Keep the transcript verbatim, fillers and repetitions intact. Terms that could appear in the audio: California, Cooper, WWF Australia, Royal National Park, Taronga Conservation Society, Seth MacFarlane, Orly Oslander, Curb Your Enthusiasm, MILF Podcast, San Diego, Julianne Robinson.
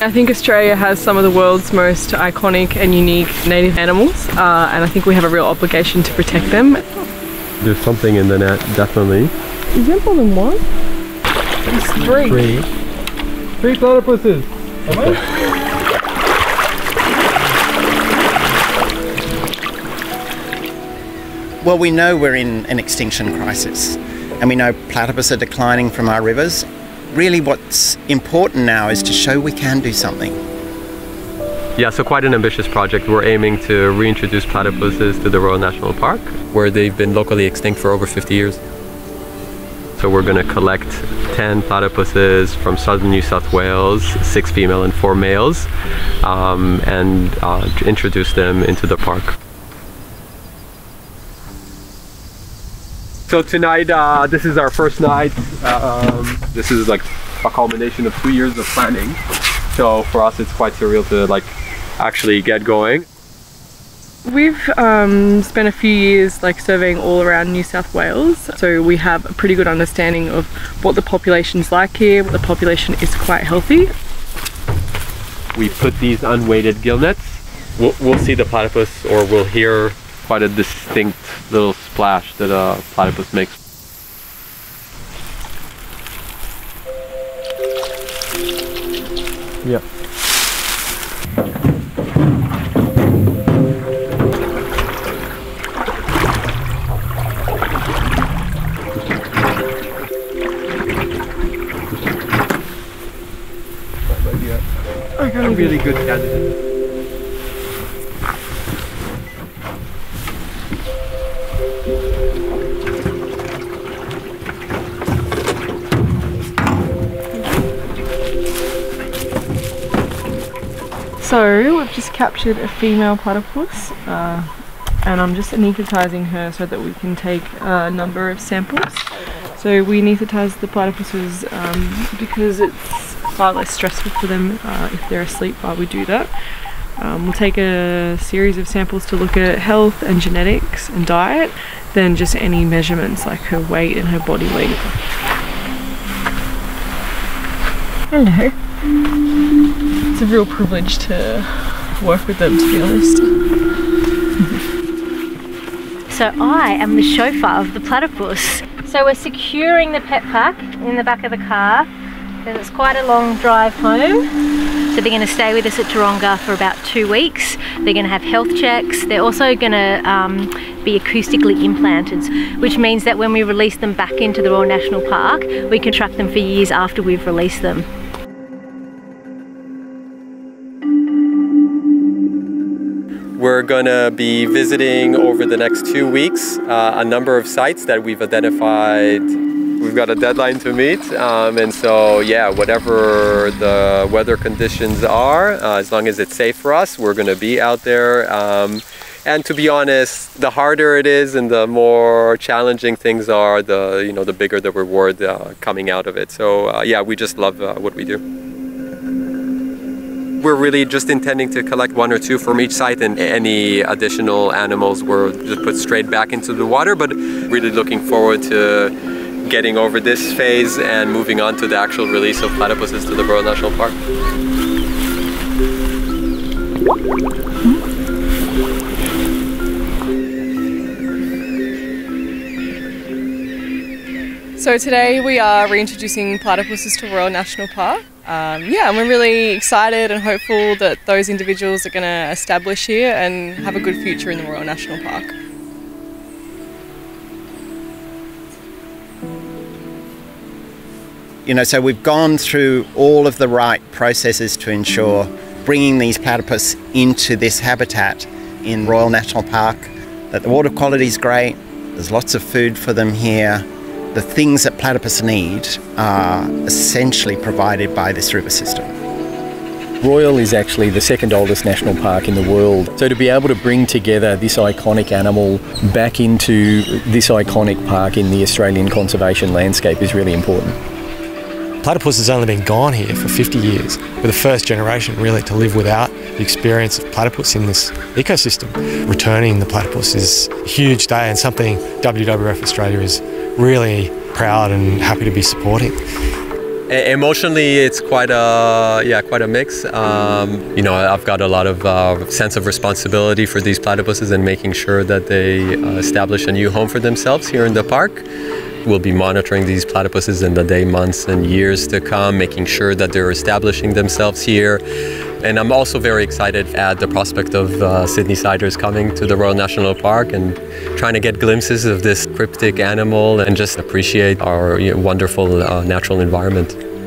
I think Australia has some of the world's most iconic and unique native animals, uh, and I think we have a real obligation to protect them. There's something in the net, definitely. Is there more than one? It's three. Three, three platypuses. Well, we know we're in an extinction crisis, and we know platypus are declining from our rivers. Really what's important now is to show we can do something. Yeah, so quite an ambitious project. We're aiming to reintroduce platypuses to the Royal National Park, where they've been locally extinct for over fifty years. So we're going to collect ten platypuses from southern New South Wales, six female and four males, um, and uh, introduce them into the park. So tonight, uh, this is our first night. Um, this is like a culmination of two years of planning. So for us, it's quite surreal to like actually get going. We've um, spent a few years like surveying all around New South Wales, so we have a pretty good understanding of what the population's like here. The population is quite healthy. We put these unweighted gill nets. We'll, we'll see the platypus, or we'll hear quite a distinct little splash that a platypus makes. Yeah. I got a really good candidate. So we've just captured a female platypus, uh, and I'm just anesthetizing her so that we can take a number of samples. So we anesthetize the platypuses um, because it's far less stressful for them uh, if they're asleep while we do that. Um, we'll take a series of samples to look at health and genetics and diet, then just any measurements like her weight and her body weight. Hello. It's a real privilege to work with them, to be honest. So I am the chauffeur of the platypus. So we're securing the pet pack in the back of the car, because it's quite a long drive home. So they're going to stay with us at Taronga for about two weeks. They're going to have health checks. They're also going to um, be acoustically implanted, which means that when we release them back into the Royal National Park, we can track them for years after we've released them. We're going to be visiting over the next two weeks uh, a number of sites that we've identified. We've got a deadline to meet, um, and so yeah, whatever the weather conditions are, uh, as long as it's safe for us, we're going to be out there. Um, and to be honest, the harder it is and the more challenging things are, the you know the bigger the reward uh, coming out of it. So uh, yeah, we just love uh, what we do. We're really just intending to collect one or two from each site, and any additional animals were just put straight back into the water, but really looking forward to getting over this phase and moving on to the actual release of platypuses to the Royal National Park. So today we are reintroducing platypuses to Royal National Park. Um, yeah, and we're really excited and hopeful that those individuals are going to establish here and have a good future in the Royal National Park. You know, so we've gone through all of the right processes to ensure bringing these platypus into this habitat in Royal National Park, that the water quality is great, there's lots of food for them here. The things that platypus need are essentially provided by this river system. Royal is actually the second oldest national park in the world. So to be able to bring together this iconic animal back into this iconic park in the Australian conservation landscape is really important. Platypus has only been gone here for fifty years. We're the first generation really to live without the experience of platypus in this ecosystem. Returning the platypus is a huge day and something W W F Australia is really proud and happy to be supporting. Emotionally, it's quite a yeah, quite a mix. Um, you know, I've got a lot of uh, sense of responsibility for these platypuses and making sure that they uh, establish a new home for themselves here in the park. We'll be monitoring these platypuses in the day, months, and years to come, making sure that they're establishing themselves here. And I'm also very excited at the prospect of uh, Sydneysiders coming to the Royal National Park and trying to get glimpses of this cryptic animal and just appreciate our you know, wonderful uh, natural environment.